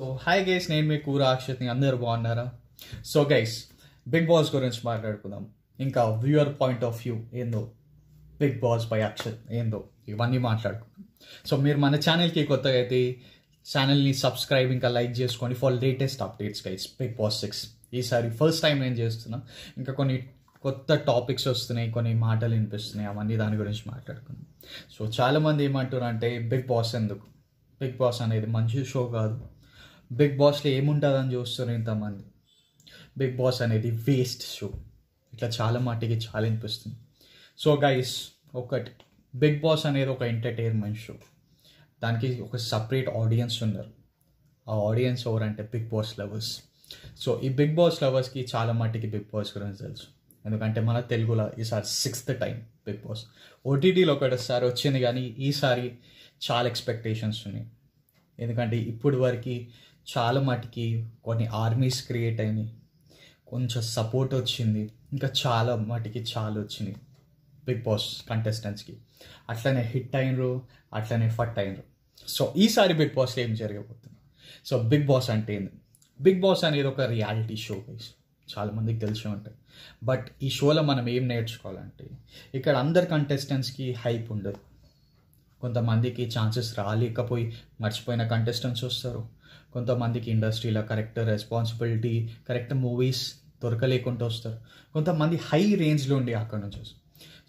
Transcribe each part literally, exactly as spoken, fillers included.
So hi guys, నేను మీ కూర అక్షిత్ని. అందరు బాగున్నారా? సో గైస్, బిగ్ బాస్ గురించి మాట్లాడుకుందాం. ఇంకా వ్యూయర్ పాయింట్ ఆఫ్ వ్యూ ఏందో, బిగ్ బాస్ బై అక్షిత్ ఏందో, ఇవన్నీ మాట్లాడుకుందాం. సో మీరు మన ఛానల్కి కొత్తగా అయితే ఛానల్ని సబ్స్క్రైబ్ ఇంకా లైక్ చేసుకోండి for latest updates guys. Bigg Boss six ఈసారి ఫస్ట్ టైం నేను చేస్తున్నా. ఇంకా కొన్ని కొత్త టాపిక్స్ వస్తున్నాయి, కొన్ని మాటలు వినిపిస్తున్నాయి, అవన్నీ దాని గురించి మాట్లాడుకుందాం. సో చాలామంది ఏమంటున్నారంటే బిగ్ బాస్ ఎందుకు, బిగ్ బాస్ అనేది మంచి షో కాదు, బిగ్ బాస్లో ఏముంటుందని చూస్తున్నారు ఇంతమంది, బిగ్ బాస్ అనేది వేస్ట్ షో, ఇట్లా చాలా మట్టికి చాలా అనిపిస్తుంది. సో గైస్, ఒకటి బిగ్ బాస్ అనేది ఒక ఎంటర్టైన్మెంట్ షో, దానికి ఒక సపరేట్ ఆడియన్స్ ఉన్నారు. ఆ ఆడియన్స్ ఎవరంటే బిగ్ బాస్ లవర్స్. సో ఈ బిగ్ బాస్ లవర్స్కి చాలా మట్టికి బిగ్ బాస్ గురించి తెలుసు, ఎందుకంటే మన తెలుగులో ఈసారి సిక్స్త్ టైం బిగ్ బాస్ ఓటీటీలో ఒకటిసారి వచ్చింది, కానీ ఈసారి చాలా ఎక్స్పెక్టేషన్స్ ఉన్నాయి. ఎందుకంటే ఇప్పుడు వరకు చాలా మటుకి కొన్ని ఆర్మీస్ క్రియేట్ అయినాయి, కొంచెం సపోర్ట్ వచ్చింది, ఇంకా చాలా మటుకి చాలా వచ్చింది బిగ్ బాస్ కంటెస్టెంట్స్కి. అట్లనే హిట్ అయినరు, అట్లనే ఫట్ అయినరు. సో ఈసారి బిగ్ బాస్లో ఏం జరగబోతుంది, సో బిగ్ బాస్ అంటే ఏంది? బిగ్ బాస్ అనేది ఒక రియాలిటీ షో గైస్, చాలామందికి తెలిసే ఉంటాయి. బట్ ఈ షోలో మనం ఏం నేర్చుకోవాలంటే, ఇక్కడ అందరు కంటెస్టెంట్స్కి హైప్ ఉండదు. కొంతమందికి ఛాన్సెస్ రాలేకపోయి మర్చిపోయిన కంటెస్టెంట్స్ వస్తారు, కొంతమందికి ఇండస్ట్రీలో కరెక్ట్ రెస్పాన్సిబిలిటీ కరెక్ట్ మూవీస్ దొరకలేకుండా వస్తారు, కొంతమంది హై రేంజ్లో ఉండి అక్కడ నుంచి వస్తారు.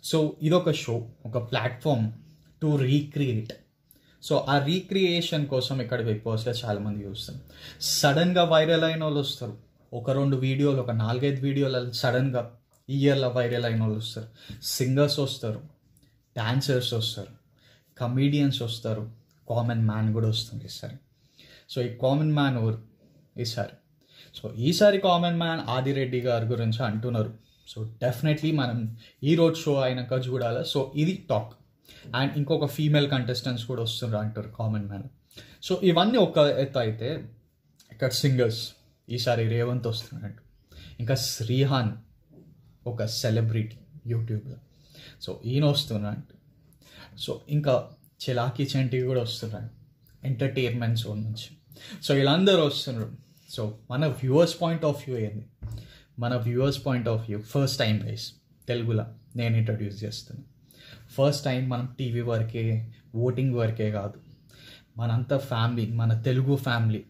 సో ఇదొక షో, ఒక ప్లాట్ఫామ్ టు రీక్రియేట్. సో ఆ రీక్రియేషన్ కోసం ఇక్కడ బిగ్ బాస్లో చాలామంది చూస్తారు. సడన్గా వైరల్ అయిన వాళ్ళు వస్తారు, ఒక రెండు వీడియోలు ఒక నాలుగైదు వీడియోలు సడన్గా ఈ ఇయర్లో వైరల్ అయిన వాళ్ళు వస్తారు. సింగర్స్ వస్తారు, డాన్సర్స్ వస్తారు, కమీడియన్స్ వస్తారు, కామన్ మ్యాన్ కూడా వస్తుంది ఈసారి. సో ఈ కామన్ మ్యాన్ ఎవరు ఈసారి? సో ఈసారి కామన్ మ్యాన్ ఆదిరెడ్డి గారి గురించి అంటున్నారు. సో డెఫినెట్లీ మనం ఈ రోజు షో అయినాక చూడాలి. సో ఇది టాక్. అండ్ ఇంకొక ఫీమేల్ కంటెస్టెంట్స్ కూడా వస్తున్నారు అంటారు కామన్ మ్యాన్. సో ఇవన్నీ ఒక ఎత్తు అయితే, ఇక్కడ సింగర్స్ ఈసారి రేవంత్ వస్తున్నాడు, ఇంకా శ్రీహాన్ ఒక సెలబ్రిటీ యూట్యూబ్లో, సో ఈయన వస్తున్నాడు. సో ఇంకా చిలాకీ చంటి కూడా వస్తున్నాడు ఎంటర్టైన్మెంట్ జోన్ నుంచి. సో వీళ్ళందరూ వస్తున్నారు. సో మన వ్యూవర్స్ పాయింట్ ఆఫ్ వ్యూ ఏంది? మన viewers point of view first time guys తెలుగులో నేను ఇంట్రడ్యూస్ చేస్తాను. ఫస్ట్ టైం మనం టీవీ వరకే, ఓటింగ్ వరకే కాదు, మనంతా ఫ్యామిలీ, మన తెలుగు ఫ్యామిలీ,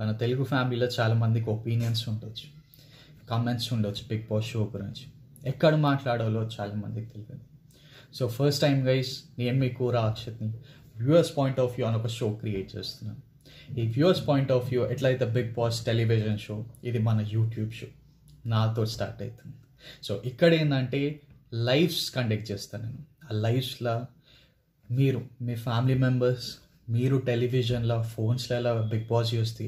మన తెలుగు ఫ్యామిలీలో చాలామందికి ఒపీనియన్స్ ఉండొచ్చు, కామెంట్స్ ఉండొచ్చు బిగ్ బాస్ షో గురించి, ఎక్కడ మాట్లాడాలో చాలామందికి తెలియదు. సో ఫస్ట్ టైం గైస్ నేను మీ కూర అక్షిత్ని వ్యూవర్స్ పాయింట్ ఆఫ్ వ్యూ అని ఒక షో క్రియేట్ చేస్తున్నాను. ఈ వ్యూవర్స్ పాయింట్ ఆఫ్ వ్యూ ఎట్లయితే బిగ్ బాస్ టెలివిజన్ షో, ఇది మన యూట్యూబ్ షో నాతో స్టార్ట్ అవుతుంది. సో ఇక్కడ ఏంటంటే లైవ్స్ కండక్ట్ చేస్తాను నేను. ఆ లైవ్స్లో మీరు మీ ఫ్యామిలీ మెంబర్స్, మీరు టెలివిజన్లో ఫోన్స్లలో బిగ్ బాస్ చూస్తే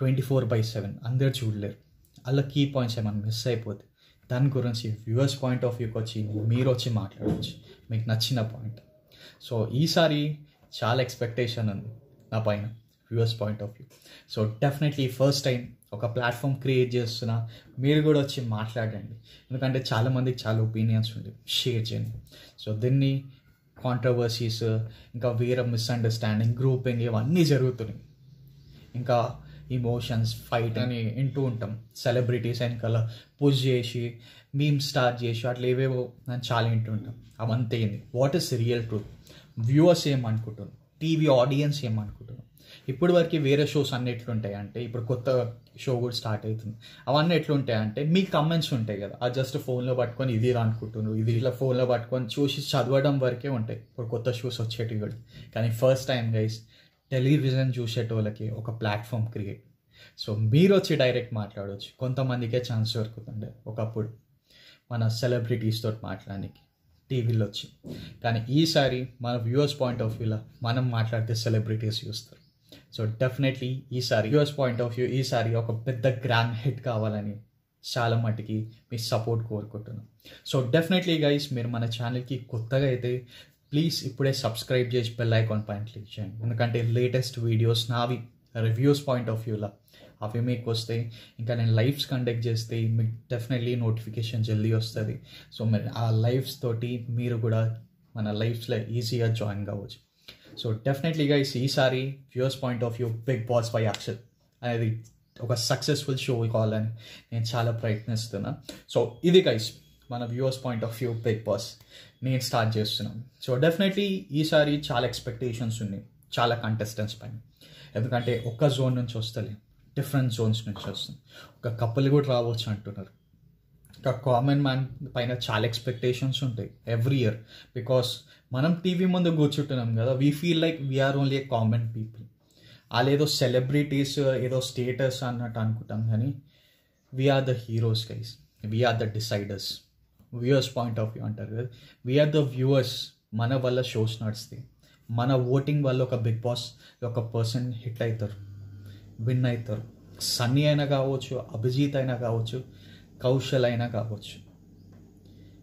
ట్వంటీ ఫోర్ బై సెవెన్ అందరు చూడలేరు, అలా కీ పాయింట్స్ ఏమైనా మిస్ అయిపోతే దాని గురించి వ్యూవర్స్ పాయింట్ ఆఫ్ వ్యూకి వచ్చి మీరు వచ్చి మాట్లాడవచ్చు మీకు నచ్చిన పాయింట్. సో ఈసారి చాలా ఎక్స్పెక్టేషన్ ఉంది నా పైన viewers point of view. So definitely first time ఒక ప్లాట్ఫామ్ క్రియేట్ చేస్తున్నా, మీరు కూడా వచ్చి మాట్లాడండి, ఎందుకంటే చాలామందికి చాలా ఒపీనియన్స్ ఉంటాయి, షేర్ చేయండి. సో దీన్ని కాంట్రవర్సీస్ ఇంకా వేరే మిస్అండర్స్టాండింగ్ గ్రూపింగ్ ఇవన్నీ జరుగుతున్నాయి, ఇంకా ఇమోషన్స్ ఫైట్ అని వింటూ ఉంటాం, సెలబ్రిటీస్ వెనకాల పుష్ చేసి మీమ్ స్టార్ట్ చేసి అట్లా ఏవేవో నేను చాలా వింటూ ఉంటాం. అవంతే ఏంది, what is real truth, viewers ఏమనుకుంటున్నారు, టీవీ ఆడియన్స్ ఏమనుకుంటున్నారు. ఇప్పుడు వరకు వేరే షోస్ అన్నీ ఎట్లుంటాయి అంటే, ఇప్పుడు కొత్త షో కూడా స్టార్ట్ అవుతుంది, అవన్నీ ఎట్లుంటాయి అంటే మీ కమెంట్స్ ఉంటాయి కదా, అది జస్ట్ ఫోన్లో పట్టుకొని ఇది అనుకుంటున్నారు, ఇది ఇట్లా ఫోన్లో పట్టుకొని చూసి చదవడం వరకే ఉంటాయి ఇప్పుడు కొత్త షోస్ వచ్చేటివి కూడా. కానీ ఫస్ట్ టైం గైస్ టెలివిజన్ చూసేటోళ్ళకి ఒక ప్లాట్ఫామ్ క్రియేట్. సో మీరు వచ్చి డైరెక్ట్ మాట్లాడవచ్చు, కొంతమందికే ఛాన్స్ దొరుకుతుండే ఒకప్పుడు మన సెలబ్రిటీస్తో మాట్లాడడానికి టీవీలో వచ్చి, కానీ ఈసారి మన వ్యూవర్స్ పాయింట్ ఆఫ్ వ్యూలో మనం మాట్లాడితే సెలబ్రిటీస్ చూస్తారు. సో డెఫినెట్లీ ఈసారి వ్యూవర్స్ పాయింట్ ఆఫ్ వ్యూ ఈసారి ఒక పెద్ద గ్రాండ్ హిట్ కావాలని చాలా మటుకి మీ సపోర్ట్ కోరుకుంటున్నాం. సో డెఫినెట్లీ గైస్, మీరు మన ఛానల్కి కొత్తగా అయితే ప్లీజ్ ఇప్పుడే సబ్స్క్రైబ్ చేసి బెల్ ఐకాన్ పైన క్లిక్ చేయండి, ఎందుకంటే లేటెస్ట్ వీడియోస్ నావి రివ్యూస్ పాయింట్ ఆఫ్ వ్యూలో అవి మీకు వస్తాయి. ఇంకా నేను లైవ్స్ కండక్ట్ చేస్తే మీకు డెఫినెట్లీ నోటిఫికేషన్ జల్దీ వస్తుంది. సో మరి ఆ లైవ్స్ తోటి మీరు కూడా మన లైఫ్స్లో ఈజీగా జాయిన్ కావచ్చు. సో డెఫినెట్లీగా ఈసారి viewers point of view Bigg Boss by Akshit. అది ఒక సక్సెస్ఫుల్ షో కావాలని నేను చాలా ప్రయత్నిస్తున్నా. సో ఇది గైస్ మన viewers point of view Bigg Boss నేను స్టార్ట్ చేస్తున్నాను. సో డెఫినెట్లీ ఈసారి చాలా ఎక్స్పెక్టేషన్స్ ఉన్నాయి చాలా కంటెస్టెంట్స్ పైన, ఎందుకంటే ఒక్క జోన్ నుంచి వస్తలే డిఫరెంట్ జోన్స్ నుంచి వస్తుంది. ఒక కపుల్ కూడా రావచ్చు అంటున్నారు. ఒక కామన్ మ్యాన్ పైన చాలా ఎక్స్పెక్టేషన్స్ ఉంటాయి ఎవ్రీ ఇయర్, బికాస్ మనం టీవీ ముందు కూర్చుంటున్నాం కదా, we feel like we are only a common people. వాళ్ళు ఏదో సెలబ్రిటీస్ ఏదో స్టేటస్ అన్నట్టు అనుకుంటాం, కానీ we are the heroes guys, we are the deciders. Viewers point of view అంటారు కదా, వీఆర్ ద వ్యూవర్స్. మన వల్ల షోస్ నడుస్తాయి, మన ఓటింగ్ వల్ల ఒక బిగ్ బాస్ ఒక పర్సన్ హిట్ అవుతారు విన్ అవుతారు. సన్నీ అయినా కావచ్చు, అభిజిత్ అయినా కావచ్చు, కౌశల్ అయినా కావచ్చు,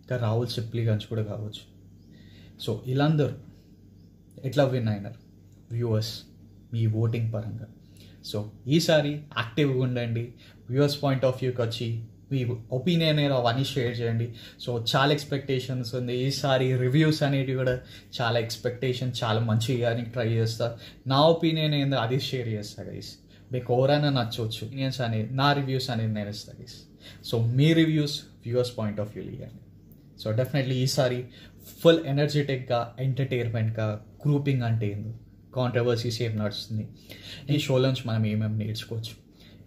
ఇంకా రాహుల్ సిప్లీ గంజ్ కూడా కావచ్చు. సో వీళ్ళందరూ ఎట్లా విన్ అయినారు వ్యూవర్స్ మీ ఓటింగ్ పరంగా. సో ఈసారి యాక్టివ్గా ఉండండి, వ్యూవర్స్ పాయింట్ ఆఫ్ వ్యూకి వచ్చి మీ ఒపీనియన్ అనేది అవన్నీ షేర్ చేయండి. సో చాలా ఎక్స్పెక్టేషన్స్ ఉంది ఈసారి, రివ్యూస్ అనేటివి కూడా చాలా ఎక్స్పెక్టేషన్ చాలా మంచిగా ట్రై చేస్తా. నా ఒపీనియన్ ఏందో అది షేర్ చేస్తా గైస్, మీకు ఎవరైనా నచ్చవచ్చు ఒపీనియన్స్ అనేది నా రివ్యూస్ అనేది నేను ఇస్తా గైస్. సో మీ reviews viewers point of view ఇవ్వండి. సో డెఫినెట్లీ ఈసారి ఫుల్ ఎనర్జెటిక్గా ఎంటర్టైన్మెంట్గా గ్రూపింగ్ అంటే ఏందో కాంట్రవర్సీస్ ఏం నడుస్తుంది ఈ షో నుంచి మనం ఏమేమి నేర్చుకోవచ్చు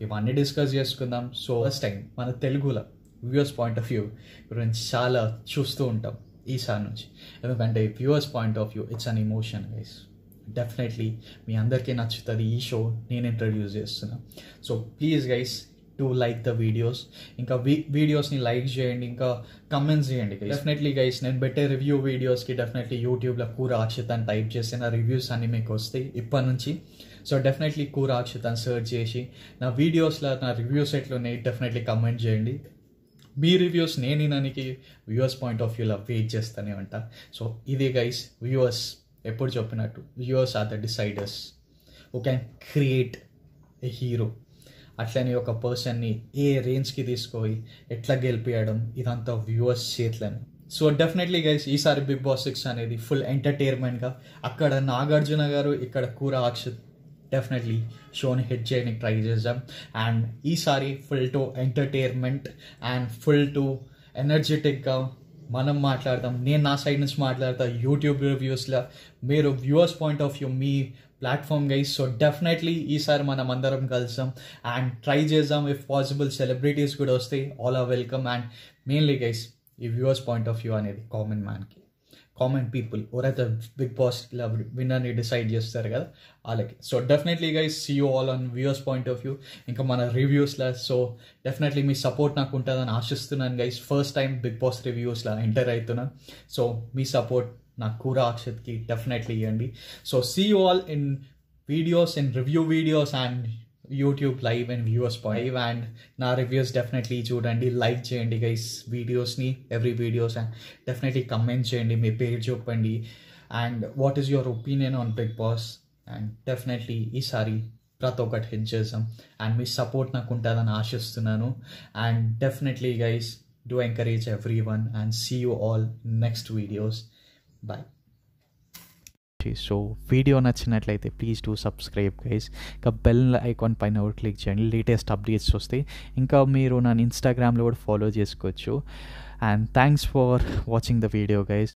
ఇవన్నీ డిస్కస్ చేసుకుందాం. సో ఫస్ట్ టైం మన తెలుగులో వ్యూవర్స్ పాయింట్ ఆఫ్ వ్యూ గురించి చాలా చూస్తూ ఉంటాం ఈసారి నుంచి, ఎందుకంటే viewers point of view it's an emotion guys. Definitely మీ అందరికీ నచ్చుతుంది ఈ షో నేను ఇంట్రడ్యూస్ చేస్తున్నా. So please guys to like the videos, ఇంకా వీ వీడియోస్ని లైక్ చేయండి, ఇంకా కమెంట్స్ చేయండి. డెఫినెట్లీ గైస్ నేను పెట్టే రివ్యూ వీడియోస్కి డెఫినెట్లీ యూట్యూబ్లో కూర అక్షిత్ అని టైప్ చేసిన రివ్యూస్ అన్నీ మీకు వస్తాయి ఇప్పటి నుంచి. సో డెఫినెట్లీ కూర అక్షిత్ అని సర్చ్ చేసి నా వీడియోస్లో నా రివ్యూస్ ఎట్లున్నాయి డెఫినెట్లీ కమెంట్ చేయండి. మీ రివ్యూస్ నేను ఇనానికి వ్యూవర్స్ పాయింట్ ఆఫ్ వ్యూలో వెయిట్ చేస్తూనే ఉంటా. సో ఇదే గైస్ వ్యూవర్స్, ఎప్పుడు చెప్పినట్టు viewers are the deciders who can create a hero. అట్లనే ఒక పర్సన్ని ఏ రేంజ్కి తీసుకొని ఎట్లా గెలిపియడం ఇదంతా వ్యూవర్స్ చేతులను. సో డెఫినెట్లీ గైస్ ఈసారి బిగ్ బాస్ సిక్స్ అనేది ఫుల్ ఎంటర్టైన్మెంట్గా అక్కడ నాగార్జున గారు ఇక్కడ కూర అక్షిత్ డెఫినెట్లీ షోని హిట్ చేయడానికి ట్రై చేద్దాం. అండ్ ఈసారి full to entertainment and full to ఎనర్జెటిక్గా మనం మాట్లాడదాం. నేను నా సైడ్ నుంచి మాట్లాడతా యూట్యూబ్ రివ్యూస్లో, మీరు వ్యూవర్స్ పాయింట్ ఆఫ్ వ్యూ మీ ప్లాట్ఫామ్ గైస్. సో డెఫినెట్లీ ఈసారి మనం అందరం కలుస్తాం అండ్ ట్రై చేద్దాం. ఇఫ్ పాసిబుల్ సెలబ్రిటీస్ కూడా వస్తాయి, all are welcome. And mainly guys ఈ వ్యూవర్స్ పాయింట్ ఆఫ్ వ్యూ అనేది కామన్ మ్యాన్కి కామన్ పీపుల్ ఎవరైతే బిగ్ బాస్ ఇలా విన్నర్ని డిసైడ్ చేస్తారు కదా వాళ్ళకి. So definitely guys see you all on viewers point of view, ఇంకా మన రివ్యూస్లో. సో డెఫినెట్లీ మీ సపోర్ట్ నాకు ఉంటుందని ఆశిస్తున్నాను guys. First time big boss రివ్యూస్లో ఎంటర్ అవుతున్నాను, సో మీ సపోర్ట్ నా కూర అక్షిత్కి డెఫినెట్లీ ఇవ్వండి. So see you all in videos, in review videos and YouTube live and viewers live. And నా రివ్యూస్ డెఫినెట్లీ చూడండి, లైక్ చేయండి గైస్ వీడియోస్ని every videos, and definitely comment చేయండి మీ పేరు చెప్పండి and what is your opinion on big boss. And definitely ఈసారి ప్రతి ఒక్కటి హిట్ చేద్దాం అండ్ మీ సపోర్ట్ నాకు ఉంటుందని ఆశిస్తున్నాను. And definitely guys do encourage every one and see you all next videos. Bye. So video నచ్చినట్లయితే ప్లీజ్ డూ సబ్స్క్రైబ్ గైస్, ఇంకా bell icon పైన కూడా క్లిక్ చేయండి, లేటెస్ట్ అప్డేట్స్ వస్తాయి. ఇంకా మీరు నన్ను ఇన్స్టాగ్రామ్లో కూడా ఫాలో చేసుకోవచ్చు. And thanks for watching the video guys.